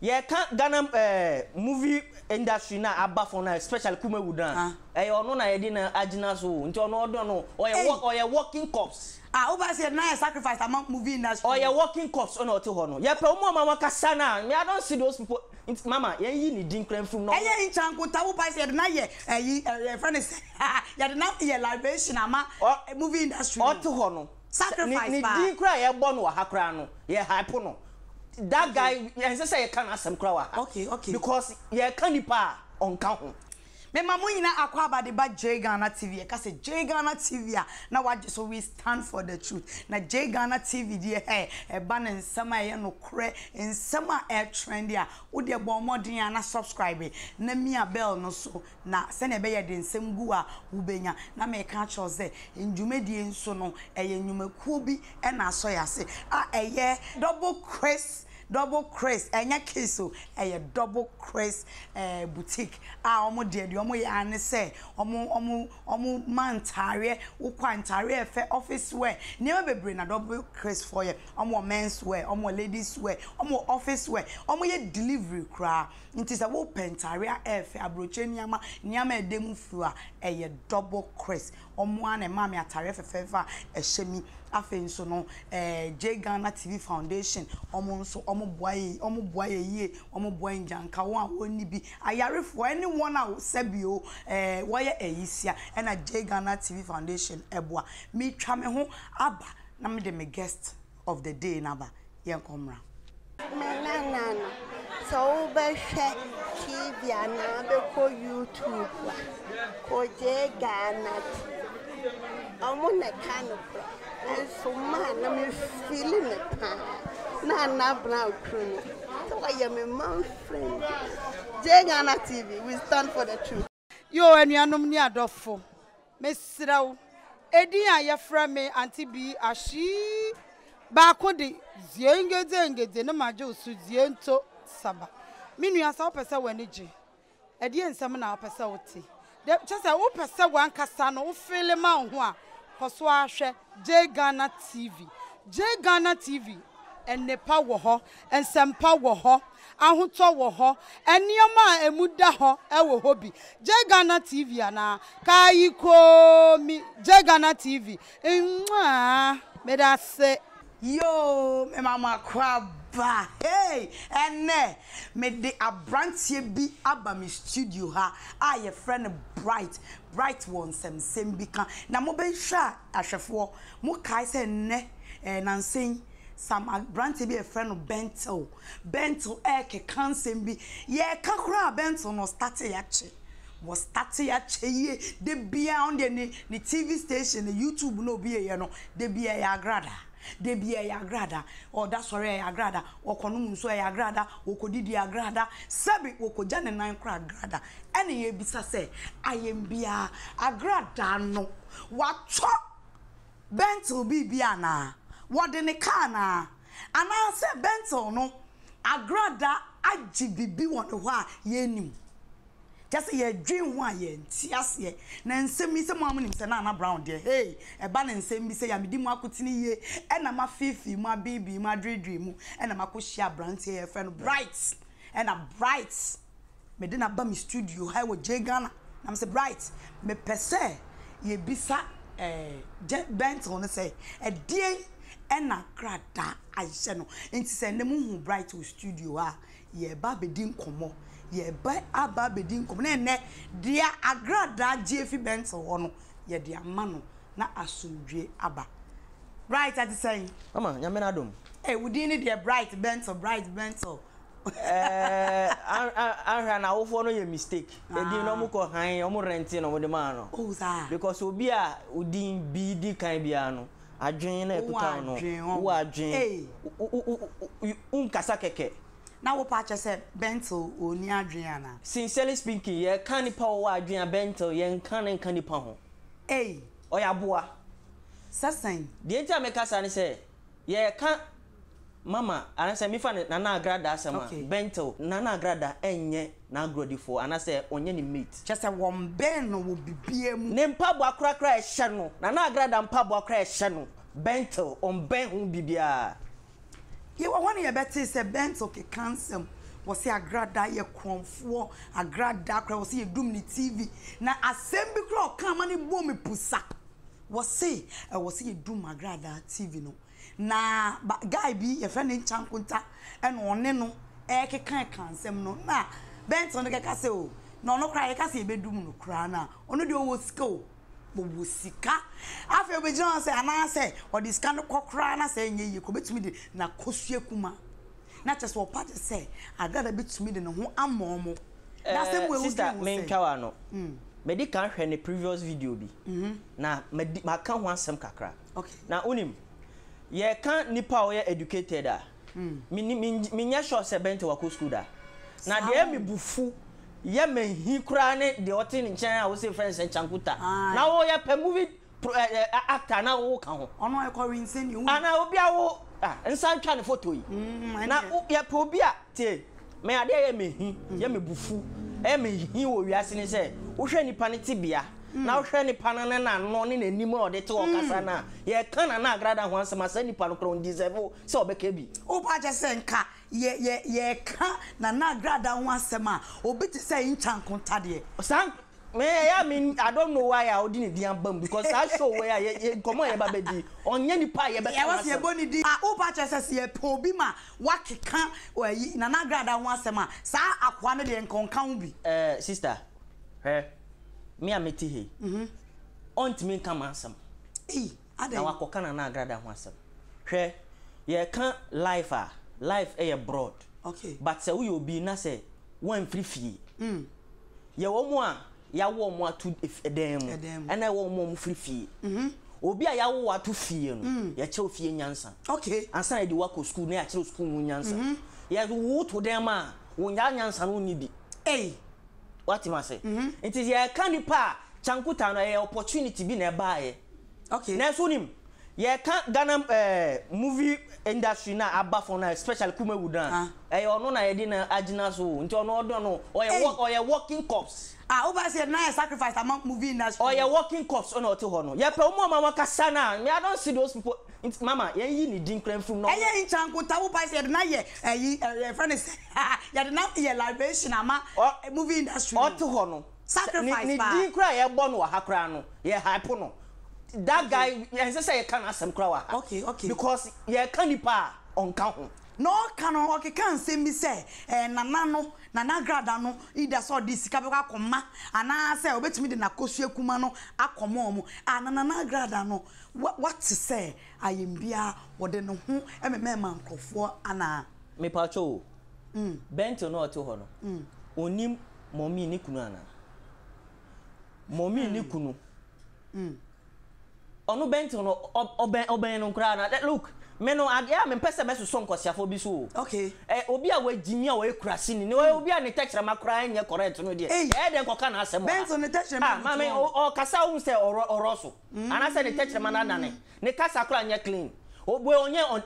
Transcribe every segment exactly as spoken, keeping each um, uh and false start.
Yeah, can't Ghana uh, movie industry now about for now, especially Kume Wudan. I don't know, I didn't agina so until no, don't know, or you walk or you're walking cops. Ah, over said nice sacrifice among movie industry or you're walking cops or not to honor. Yeah, promo, Mama Cassana. I don't see those people. It's Mama, yeah, you need dinkrem from now. I ain't Chanko Tabu Pais at night, yeah, friend is you're not your libation, Ama, or movie industry or to honor. Sacrifice, you didn't cry a bono, Hakrano, yeah, Hypono. That okay. Guy, and say you can't ask him crowd. Okay, okay. Because you can't pa on count. Me mamu ina akwa ba de ba J Ghana T V. Cause J Ghana T V. Now what? So we stand for the truth. Now J Ghana T V, dear, hey, a ban in summer ya no cre in summer air trendia. Would your bomb more than na subscribe? Na me a bell no so. Na send a bear din sem gua ubenya. Na me catch us there. In Jumedian so no. A yume kubi and I saw ya say. Ah, a ye double crest. Double crest, and your queso, and your double crest uh, boutique. Ah, omo dear, you omo yane say, omo omo omo mantare, ukwantare fe office wear. Never be bring a double crest for you. Omo men's wear, omo ladies wear, omo office wear, omo ye delivery cra. It is a wo pentaria fe abroche niyama niyama demu fua. And your double crest. Omo ane mami atare fe feva e shemi. Afen so no eh J Ghana T V Foundation omo nso omo boye omo boye ye omo boye njanka won woni bi ayarefo anyone a sebio eh woye eyisia na J Ghana T V Foundation eboa me twa me ho aba na me de me guest of the day naba yen komra nanana so be share T V na be ko YouTube ko J Ghana omo na kanu and so man, I'm feeling it. Now, now, now, crony. So I am a man friend. J Ghana T V, we stand for the truth. Yo, and you are no near Doffo. Miss Rao, Eddie, I am from me, Auntie B. Ashi Bakodi, Zenga, Zenga, the Namajo, Suziento Saba. Meaning, I saw Passa Wenigi. Eddie and Samana Passauti. Just a whole Passa one Cassano, Philip Mount. Koswaashe J Ghana T V, J Ghana T V, and Nepa woho, and Sempa woho, Ahuto woho, and Niyama emudaho ewo hobi. J Ghana T V ana kaiko mi J Ghana T V. Mwa medase yo me mama kwa ba hey ene me de abrantie bi aba mi studio ha a your friend bright. Right one sem sem bika na mo be hwa ahwefo mo kai se ne eh nansen some brand be a friend of bento bento e ke kan sem bi ye ka kura bento no start ya che was start ya che ye de bia on the ni T V station the YouTube no be ye no de bia ya agrada de bia ya agrada or that's sorry ya agrada or konum so ya agrada or kodidi agrada sebi wo ko jane nan kra agrada ene ye bisa se ayembia agrada no wato bento bibia na wode ne ka na ana se bento no agrada ajibibi won ho a ye nim just ye dream one ye ntias ye na nsemi se mo amunim se na na brown there hey e ba na nsemi se ya medi mu akotini ye e na ma fifi ma bibi ma dreadream mu e na makohia brand here friend bright e na bright me de na ba mi studio high with J Ghana na me se bright me pese ye bisa eh bent on say e die e na krada ahye no nti se ne mu hu bright studio a ye ba be din komo ye ba aba bedin kom na ne dia agrada J F Benson wono ye dia mano na asundwe aba bright at the same mama nya mena dom eh wudi ni dia bright Benson bright Benson eh ara na wofo no ye mistake edi no mu ko han o mu rent no wodi ma no because obi a udin bi di kan bia no adwen na ekuta no wo adwen un kasa keke. Now, what I said, Bento or near Adriana. Sincerely speaking, ye canny power, Adrian Bento, ye can and candy pound. Eh, or ya boa. Sassing, the entire make us and say, ye can't. Mama, and I say, me find Nana Grada, some Bento, Nana Grada, and ye, now grody for, and I say, onion meat. Just a one beno will be beer. Name Pabwa crack channel, Nana Grada and Pabwa crack channel, Bento, on Ben Bibia. You want your better, said Bento, okay, cancer, was say agrada ye kromfo agrada kra was say dum ni T V na assembly kra kan mani bo me pusa was say I was say dum agrada T V no na guy bi ye friend nchankunta and one no e ke kan kan sem no na Benton no keka say o na no kra ye ka say be dum no kra na ono de owo sika o bo sika afi obi John say ana say o di sika no kokra na say nye ye ko betumi de na kosue kuma not just what party say. I got a bit to me than who I'm normal. That's the way sister main Kawano. Medi can't hear the previous video be. Now, I can't want some kakra. Okay. Now, unim. Ye can't nipa ye educated. Minya sure se bent to wako school da. Now, the emi bufu. Ye me he crane the otin in China, I was in friends and Chankuta. Now, ye per movie actor now walk on. On my corinthine you. And I will be a ah, and some kind of photo. Now, ya probia, tea. May I dare me, yammy bufu, Emmy, he will be asking his head. Ushani panitibia. Now, shiny panana, morning any more, they talk as an hour. Yet, can an agrada once a massani panocron disevo, so becabi. Oh, Paja Senka, ye, ye, ye, can Nana grada once a ma, or bit to say in Chancontadia. Sank, may I mean, I don't know why I didn't be unbum because I saw where I come on, Babadi, on any pie, but I was your bonny dear. Oh, Patches, I see a pobima, what can't where Nanagrada once a man, sir, I wanted and concombi. Eh, sister, eh, me a meti, hm, aunt me come answer. Eh, I don't want Nanagrada once. Hey, ye can't life, life a abroad. Okay, but so you'll be nase one free fee. Hm, ye one. Ya wo mo atu edem and I wo mo free fee mhm obi a ya wo atu fee no ya che ofie nyansa okay ansa e di wako school na ya che school mu nyansa ya wo to dem a wo nyansa no ni bi eh what am I say it is ya kan pa Chankuta no ya opportunity bi na ba ye okay na so nim ya kan Ghana eh movie industry na aba for na special Kumewood na eh ono na ye di na agina so nti ono odo no o ya work o ya working cops. Ah, over here now sacrifice among movie industry. Oh, you're working cops on auto hono. Yeah, but mama mama kasana. Me I don't see those people. Mama, yeah, you need drink cream from now. Eh, in Chankuta, over here now yeah, eh, friend is. Yeah, now yeah, libation ama movie industry. Auto hono. Sacrifice. Need drink cream. Yeah, bono hakra no. Yeah, hype no. That guy, yeah, he say you can't ask him krawa. Okay, okay. Because yeah, can't ipa on count. No canon okay can say me say eh nanano nana grada no ida so di sika be akoma ana say obetimi de nakosue kuma no akoma omo ana nana grada no what to say ayembia wo de no ho e me me man krofo ana me pacho mm Bento no to ho no mm onim momi ni kunu ana momi ni kunu mm onu Bento no oben oben no kra na look meno adia me pese meso so nkosiafo bi so okay eh obi a wajimi a we kurasi ni obi a ne texture makra enye correct no de eh de nkoka na asem Benson ne texture ma ma me o kasa wo se oro so ana se ne texture ma na nane ne kasa kra enye clean obo onye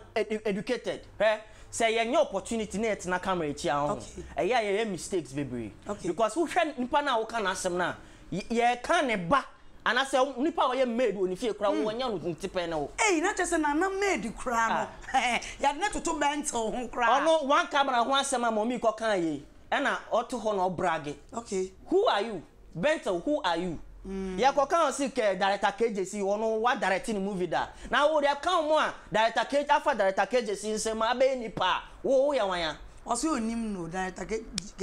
educated eh say enye opportunity net na camera echi ahun eh ya ya mistakes baby because who hwe nipa na wo ka na asem na ye ka ne ba and I said, Nipa, I am made when you feel crown when you're looking to panel. Eh, not just an unmade crown. You had not two bands on crown. No, one camera, one summer, mommy, cocaine, and I ought to honor brag. Okay. Who are you? Bento, who are you? Yakokan sick director K J C, you know what directing movie that. Now, would there come one director K J C after director K J C, say, my baby, pa, oh, yeah. Also, you know that K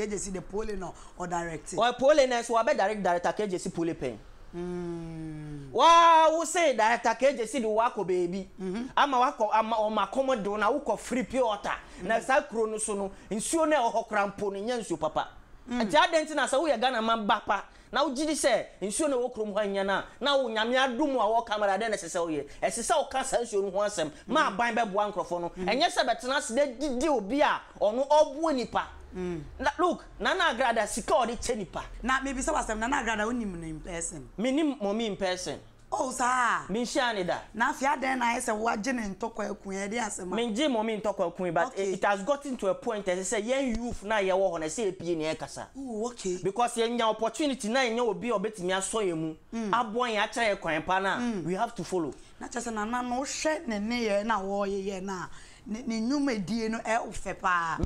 J C the polling or directing. Or polling as well, direct director K J C pulley pain. Mm. Wow, say that I can't see the wako baby. I'm a wako, I'm on my commodore, I walk free piota. Nasa Cronosono, in Sune or Crampon in Yansu, Papa. And Jadenton, I saw we are gonna man Bapa. Now, Giddy said, in Sune or Crumhana. Now, Yamia Dumo, our camera, then necessary. As a South Castle, you want some, my bind one crofono. And yes, but not the deal beer or no obwinipa. Mm. Na, look, Nana Grada Sikori Chenipa. Now, maybe so was Nana Grada only in person. Minim mommy in person. Oh, sir. Minshanida. Now, if you had then I said, what Jen and Toko Queen, yes, Minjim mommy in Toko Queen, but okay. It has gotten to a point as I say, young youth now you want to say a P in Ekasa. Oh, okay. Because in your opportunity now you will be a bit me as so you. Aboy, I try a coin pana. We have to follow. Not just an anna no shed, and near now, or ye na. Ni may dear no elf, papa.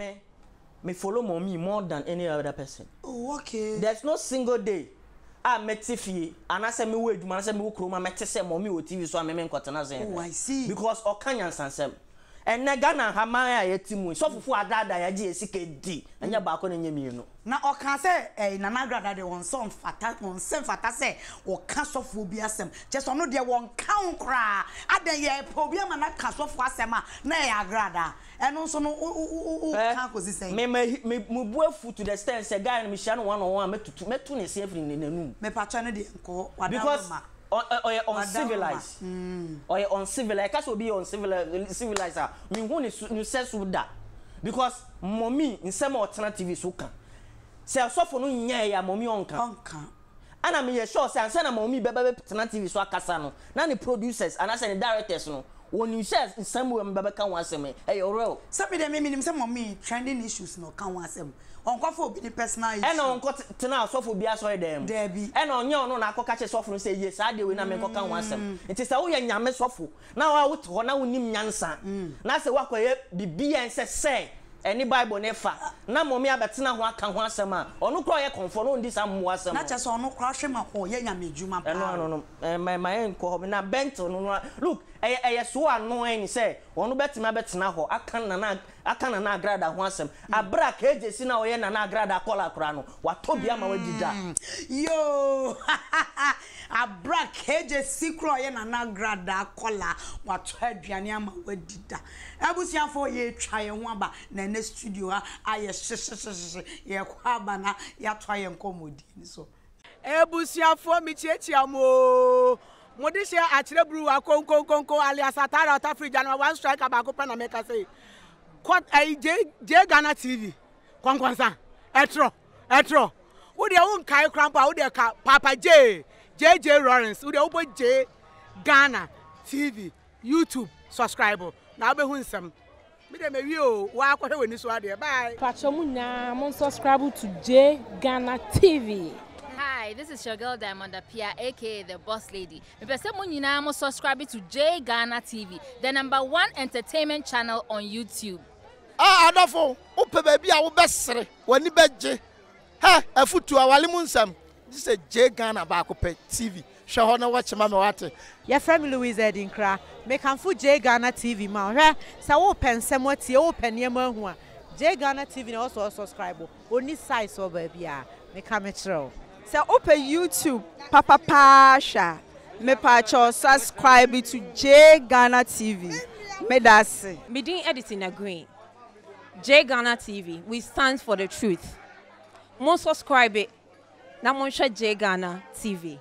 me follow mommy more than any other person. Oh, okay. There's no single day. I met Tiffy and I said me wait, man, I said me who chroma, I said mommy with T V, so I made me cotton say. Oh, I see. Because Okanyan Sansem. And Nagana Hamaya Yetimu, so for Dada G S K D, and your back on you know. Now, or can say, eh, Nanagra that they want some fatal on Sem Fatase or Castle Fubiasem, just on the one count cry. I then ye problem and that Castle Fasema, Naya Grada, and also no campus is saying, may move well foot to the stairs, a guy and Michelle one on one to make two safe in the room. May paternity because. Or uncivilized. Or uncivilized. Because we be uncivilized. Civilized. We want to sense that because mommy in some alternative so can. Say so for no nyaya mommy onka. Onka. And I mean sure say say na mommy be be alternative so akasa no. Na the producers and as the directors no. When you say in some way be be kan wan sem eh your real. Say me dem me nim say mommy trending issues no kan wan sem. Onko for be the personal issue. And onko tena so for bia so dem. There be. And onye onu na akọ kache so for say yes I dey we na me ko kan wan sem. Nti say wo ya nyame so for. Na wa wot ho na wonim nyansa. Na say wa kwaye bibia nse say any Bible never. Na mommy abetena ho aka ho asem a. Onu kro ye konfo no ndi sam ho asem. Na che so onu kro hwe ma ho ye nyamedwuma pa. No no no. My my enko ho na bento no. Look, eh eh so anu en say, onu betima betena ho aka na na aka na na agrada ho asem. Abra ka ejesi na oye na na agrada kola kra no. Wa tobia ma wadida. Yo. Abra ka ejesi kro oye na na agrada kola wa to aduane ama wadida. Abusia for ye try ho aba. The studio, I yes, yeah, Quabana, ya try and comedy. So, Ebusia for me, Chiamo Modisia at the brew, a conco conco alias Atara, Tafrijan, one strike about Copana make us say, Quat a Jagana T V, Conquansa, Etro, Etro, with their own Kyle Cramp out their Papa J, J J Lawrence, with the open J, Ghana T V, YouTube subscriber. Now be winsome. Bye. Subscribe to J Ghana T V. Hi, this is your girl Diamond Appiah, aka the Boss Lady. Subscribe to J Ghana T V, the number one entertainment channel on YouTube. Ah, wonderful! Open baby, I will best say when you bet J. Hey, I foot to our limunsam. This is J Ghana Bakope T V. Show her watch Mama Water. Your family Louise Edinkra. Make him food J Ghana T V man. Right? So open some what you open your man J Ghana T V also subscribe. Only size so baby. Make him a So open YouTube. Papa Pasha. Me pacho subscribe to J Ghana T V. Me that's. Me doing editing agree. J Ghana T V. We stand for the truth. Most subscribe it. Now monsha J Ghana T V.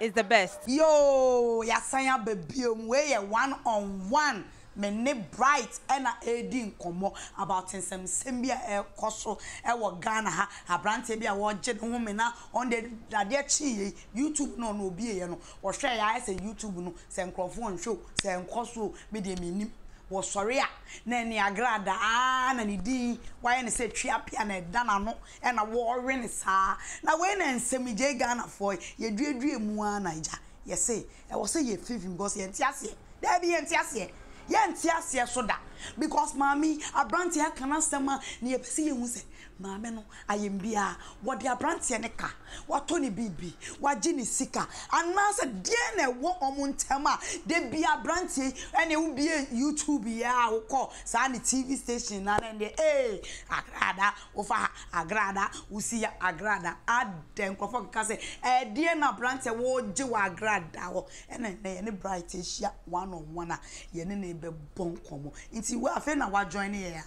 Is the best. Yo, yasanya baby, we one on one. Me ne bright and a edin komo about in some sembia air coso ewa Ghana ha abrante bia wo je no me na on the dade chi YouTube no no bi e no wo hwe ya say YouTube no se nkrofo nhwe se nkoso me de menim wo sori a na ni agrada a na ni di why ne say twiapia na dana no e na wo re ne saa na we na nsemije Ghana for ye duedue mu a naija ye say e wo say ye fifim because ye ntiase da bi ye ntiase ye ntiase so da because mami abrantie kana sema na ye pese ye hu say mame no ayembia wo de abrantie ne ka wo to ne bibi wo agi ne sika ananse de na wo omontem a de bia abrantie ene wo bia YouTube ya wo ko sa ne T V station na na de eh agrada wo fa agrada wo si agrada aden kofo ka se e de na abrantie wo gi wo agrada wo ene na ye ne bright asia one on one a ye ne ne be bon komo nti wo afa na wa join here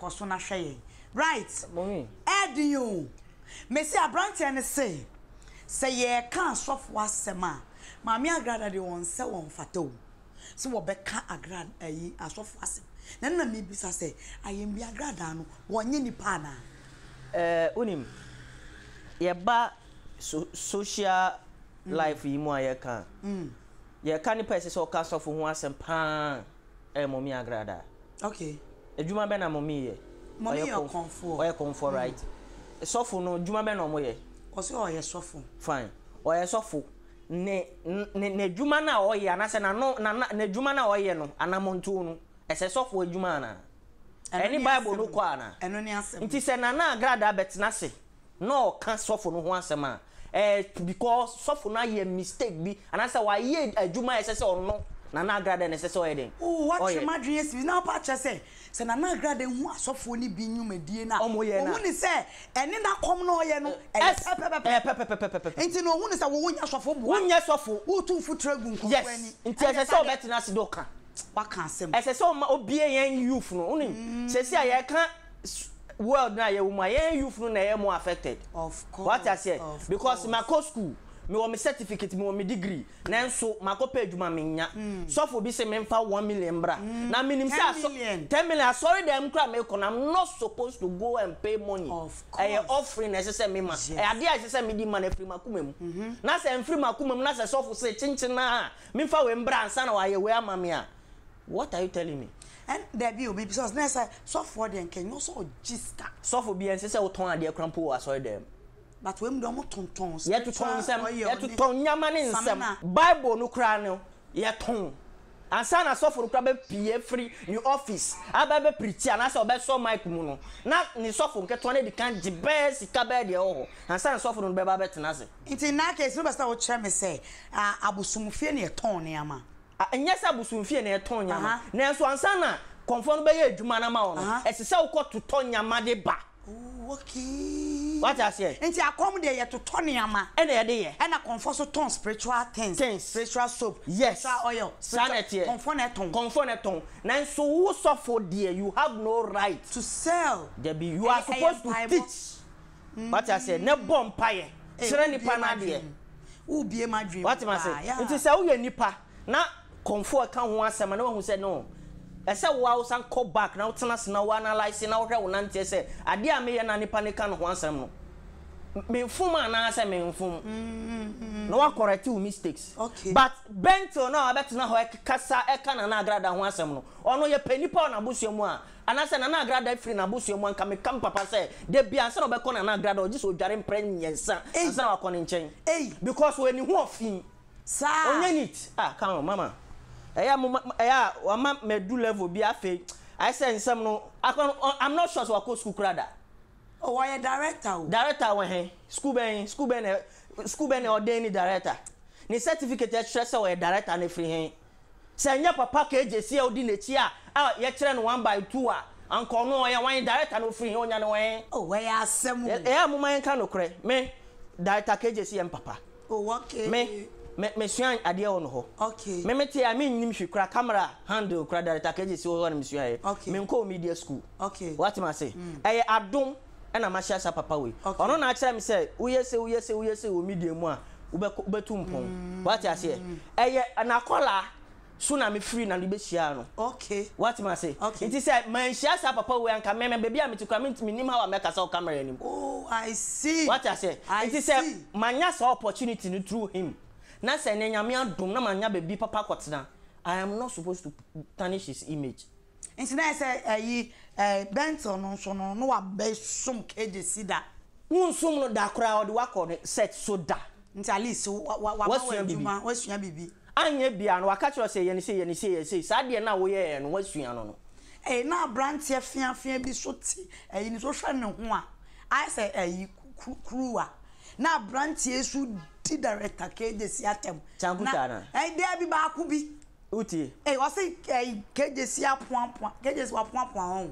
koso na hwe right mommy edio me say abrantie ne say say ye kan sofo asema mami agrada de won se won fato so wo be kan agrada ayi asofo asem na na me bi say ayem bi agrada no wonye ni pa na eh unim ye ba social life yi mu ayeka mm ye kan ni pese so kan sofo ho asem pa eh mommy agrada okay ejuma be na mommy ye mommy your comfort or your comfort right sofo no juma be no moye o se o ye sofo fine o ye sofo ne ne juma na o ye anase na no na juma na o ye no anamontu no ese sofo ejuma na Any Bible no kwana. Eno ni asem. Nti se na na agrada bet na se. No kan sofo no ho asem a. Eh because sofo na ye mistake bi anasa wa ye adwuma ese se ono na na agrada ne se se oyeden. Oh what your madre is now patcha se. Se na na agrada hu asofo ni bi nwumadie na. Omo ni se ene na kom no ye no. Nti no hu ni se wo nya sofo bo. Wo nya sofo wo tu futra gun ko kwani. Nti ese se obet na se do kan. What can say? I said, so obey and youth, only says, I can't. Well, now my youth, no more affected. Of course, what I said, because my co school, my certificate, my degree, Nan so my copay, Mamina. So for be same for one million bra. Now, meaning ten million. Sorry, them cram, I'm not supposed to go and pay money. Of course, I offering necessary money. I did necessary money free Macumum. Nasa and free Macumum, Nasa so for say, Chinchina, Minfa, and Bran, San, or I wear Mamia. What are you telling me? And there be because next I saw for them can also just so for be and say so ton dey crampo aso them. But we don't ton ton. Yet to ton some yet to ton nyamane nsem. Bible no kra no yet ton. And sana so for kra be pay free in office. Aba be preach and say obe so mic mu no. Na ni so for nke ton dey kan jibe sika be dey ho. And sana so for no be ba betena se. Nti na case no be say o chere me say abusumfie na ton ne ama. Anyasa busumfie na eton nyama na enso ansa na konfo no be ye adwuma na ma wono esese ukọ toton nyama de ba okay what I say enti akom de ye toton nyama e na ye de ye e na konfo so ton spiritual things spiritual soap yes spiritual oil sanity konfo na ton konfo na ton na enso wo sofo de you have no right to sell there be you are supposed to teach what I say ne bom paye sere nipa na de u bie ma dream what I say enti say wo ye nipa na comfort kan ho asema na won say no e say wo awsan call back na wotenas na wo analyze na wo hwe wona ntie say ade ameye na nipa ne kan ho asem no menfum ana say menfum no wa correct your mistakes okay but bento na abet na ho kasa e kan na agrada ho asem no ono ye penipa na bosuamu a ana say na na agrada free na bosuamu an kam kam papa say de bia say no be ko na na agrada o ji so dware mpren yensa say na ko ne nchen because we ni ho ofin sir, only it. Ah, come on, Mama. I am, I am, I do level be afraid. I said some no. I can, I'm not sure so I call school crada. Oh, why a director? Director, when he school ben, school ben, school ben ordained director. Ni certificate stress or a director and a free hand. Send up a package. See how did it here? Ah, you train one by two. Uncle no, I want director no free on your way. Oh, where are some? I am my canoe cray. Me director cage see and papa. Oh, okay. Me. Me me suan ade on ho okay me me tie me nim hwe kra camera handle kra director kage si ho na me suan e me nko media school okay what am I say eh adom e na ma share sa papa we ono na akira me say uye se uye se uye se o media mu a ubetu mpon what I say eh na kola so na me free na be share no okay what am I say it is say man share sa papa we anka me me be bia me tikwa me nim how make sa camera nim oh I see what I say it is say manya sa opportunity no through him. I am not supposed to tarnish his image. And I say, I bent on no one based some cages. No da crowd work on it, said soda. At least, what's your baby? What's your baby? I'm your beyond what catch you say, and say, and say, say, Sadia now, where and what's your no? A now brand here, fear, fear, be so tea, and social no one. I say, a crew. Now, brand here should. Ti director K J C atem na eh dey abi ba ku bi uti eh o say K J C apon apon K J C apon apon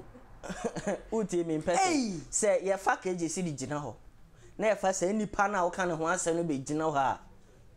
uti me person say ye fa K J C di gina ho na ye fa say nipa na wo kan ho asem no be gina ho a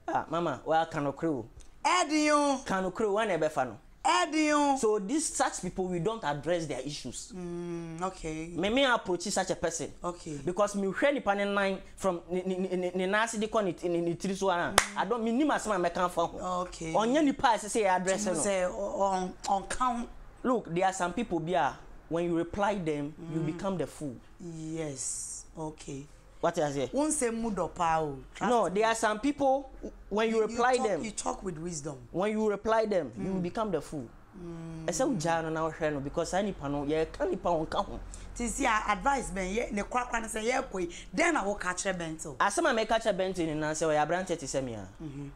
ah mama wa kan okrewo eh di yo kan okrewo wan e be fa no eh di yo so these such people we don't address their issues mm, okay me me approach such a person okay because me hwe nipa ne nine from ni nasi de kon ni tiri so ara I don't me ni masama me kan fa okay onye nipa say say address no say on on count look there are some people bia when you reply them you become the fool yes okay what I say won say mudo pa o no there are some people when you, you reply you talk, them you talk with wisdom when you reply them mm. you become the fool I say ujano na hwe no because any pano ye kan nipa won ka ho ti see advice ben ye ne kwa kwa say ye koi then na wo ka kire bento asema me ka kire bento ni na say we abrante ti semi a mhm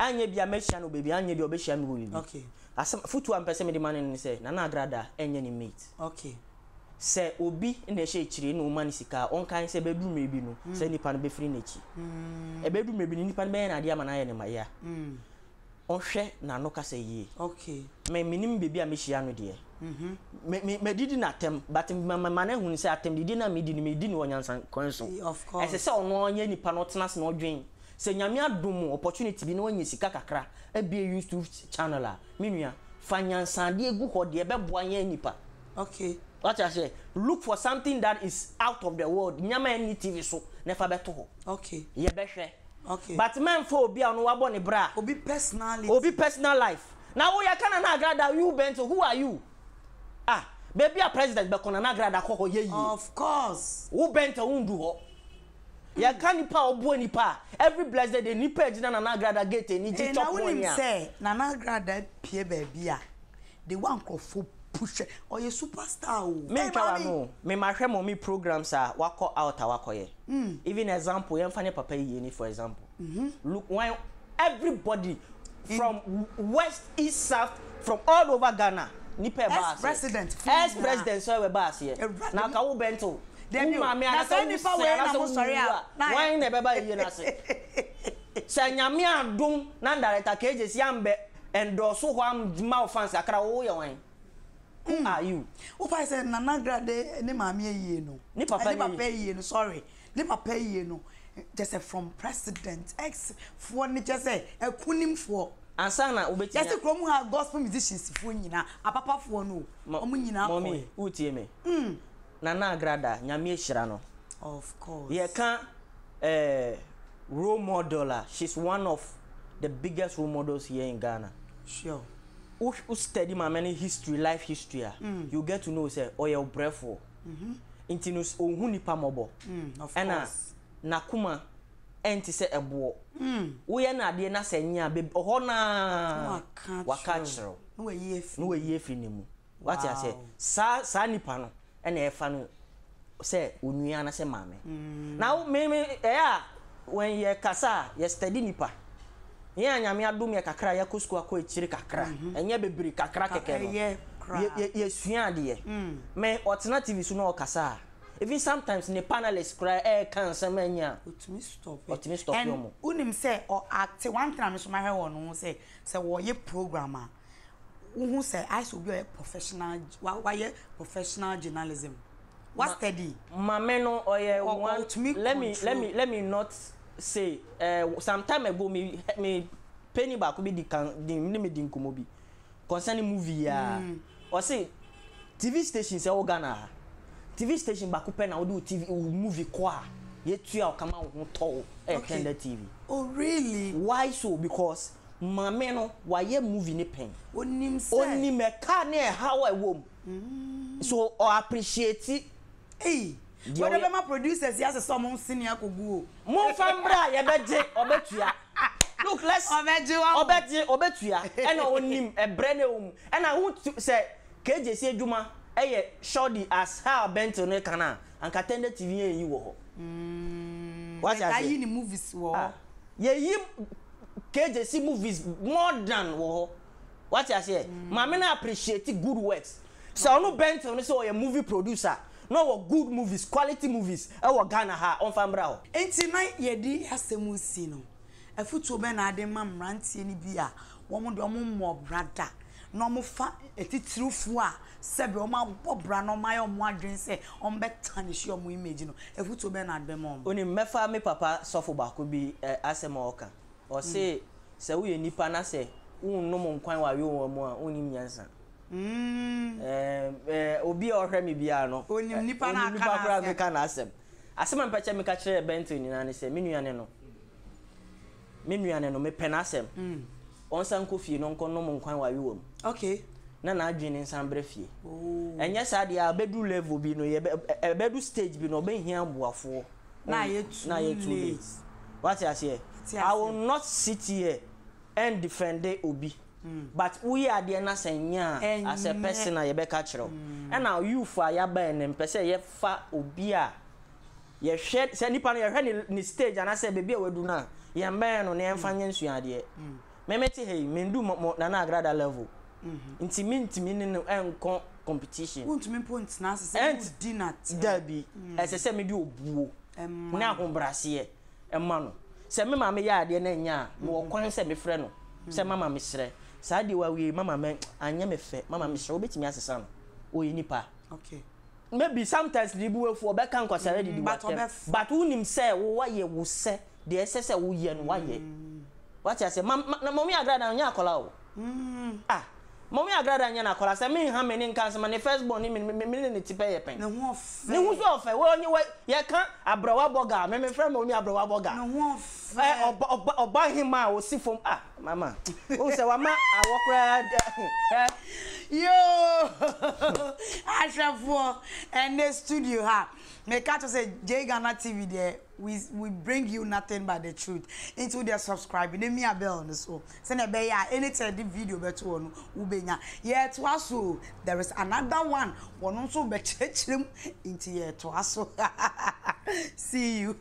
anye bia me hia no baby anye de obehia me wo ni okay asema futu am pese me di man ni say na na agrada enye ni mate okay Se obi neshe chiri no manisika onkan se bedu mebi no se nipa no be free nechi e bedu mebi ni nipa be na dia manaye ne maya mm ohwe na no kasa yi okay me minim bebi a me hia no de mhm me me didi na tem but mama hun se atem didi na me didi me didi no nyansan konso of course e se ono nya nipa no tenas no dwen se nyame adom opportunity bi no anyisika kakra e be YouTube channel a menua fanyansan de egu ho de be boan nipa okay. What I say, look for something that is out of the world. Nyama any T V so never beto. Okay. Ye better. Okay. But man for be on wabone bra. Obi personality. Obi personal life. Now we are can anagrada you bent. Who are you? Ah, baby a president be kon anagrada koko ye. Of course. Who bent undu ho? Ya kanipa obo nipa. Every blessed day nipa jina anagrada gate ni ji top one. And I will say anagrada pie baby a. The one crofo push or your superstar. Me no. Me mache mommy programs are wako out awakoye. Mm. Even example, you find papa yeni for example. Mm-hmm. Look, when everybody from In... west, east, south, from all over Ghana, nipe bas. As president, as president, so we bas here. Now kawo bento. Then you. Now so nipe we na musaria. Why ne beba yena se? Se nyami adum na director K J C ambe endorse who mouth fans akra wo ye wan. Who mm. are you? Who I said Nanagrade ne mammy ye no. Ni papa ye no, sorry. Ni papa ye no. Just from president ex for nature say a kunim for Ansana Ubet. Yes, the Crom have gospel musicians for Nina, a papa for no. Mamina, mommy, Utime. Hm. Nanagrada, Nyame Shirano. Of course. Ye can't uh, role model. She's one of the biggest role models here in Ghana. Sure. Who study my many history, life history, mm. you get to know, say, oh, you're breathful. Intinus, oh, who nipa mobo. Anna, Nakuma, anti se a bow. We are not the Nasenia, babe, oh, na Wakachro. No, a year, no, a year, finimu. What I say, Sa, Sanipano, and a fan say, Uniana, say, mammy. Now, maybe, eh, when ye Casa, ye steady nipa. Yeah, and I do me a cry, a cusco, kakra, and ye be kakra, ye yes, yeah, dear. May alternative is no cassa. Even sometimes in the panelists cry, eh, cancer mania. Stop, but me stop, no more. Say, or act one time, Miss Mary, one who say, so were ye programmer? Who say, I should be a professional, why ye professional journalism? What's steady? My men or ye want me, let me, let me, let me not. Say, uh, some time ago, me me penny back could be the can concerning movie, uh, mm. or say T V stations, all Ghana T V station back open. I do T V movie qua yet you are come out tall and tender T V. Oh, really? Why so? Because my men, why you moving a pen only only me can near how I womb so I appreciate it. Hey. Whatever my producers, yes, someone senior could go. More from Bra, you bet you, or bet you. Look, let's bet you, or bet you, or bet you. And I own him a brand new. And I want to say, K J C Juma, a shoddy as how bent on a canal and Katenda T V and you were. What's that? I in movies war. Yeah, you K J C movies more than war. What I say, my men appreciate good works. So I no bent on so a movie producer. No good movies, quality movies. Our Ghana ha on Fambra. And tonight, ye di has a musino. A foot to Ben Ademam ranty any beer. Woman, do more brada. No more fat, a true foie. Sebroma, Bobra, no my own one drink say, on bed tarnish your image. A foot to Ben Ademam. Only Mefa, me papa, Sofoba could be as a mocker. Or say, say we nipana say, oh no more quine while you were more only answer. Mm. Eh, Obi or Remy Biano. Only Nippana can ask them. As someone patch me catch a Benton in and say, Minuaneno. Minuaneno, me penasem. On some coffee, no common coin while you. Okay. Nana Jin in some brief. And yes, I dear bedroom level be no a bedroom stage be no being here for. Now you too late. What I say? I will not sit here and defend the Obi. Mm. But we are the Nasenya as a person, I be cultural. And now you for your band and per se, your fa obia. Your shed, send upon your hand in the stage, and I said, baby, we do now. Your man on the infants, you are dear. Memeti, hey, men do more than I grad level. Intimate meaning and competition. Won't mean points now, and dinner, Derby, as I said, maybe you boo. Now, Hombrassier, a man. Send me, mamma, ya, dear Nanya, more coins, and me friend. Send mamma, Miss Ray. Sadly, while we, mamma, men, and Yamife, mamma, Miss Robert, me as a son. Oh, you nipa. Okay. Maybe sometimes they will for back and cause already, but but who himself, why you will say the S S A will ye and why ye. What I say, Mammy, I grad and Yakola. Ah, Mammy, I grad and Yanakola. I mean, how many cancer manifest born him in millenity pay a pen? No more. No offer. Well, you can't. I brought Boga, my friend, only I brought Boga. No more. Or buy him, I will see from ah, Mamma. Oh, so I walk right. Yo, I shall for and the studio ha. Make out to say J Ghana T V there. We we bring you nothing but the truth. Into their subscribing, name me a bell on the soul. Send a bay any video better on Ubena. Yet to us, there is another one. One also better into your to us. See you.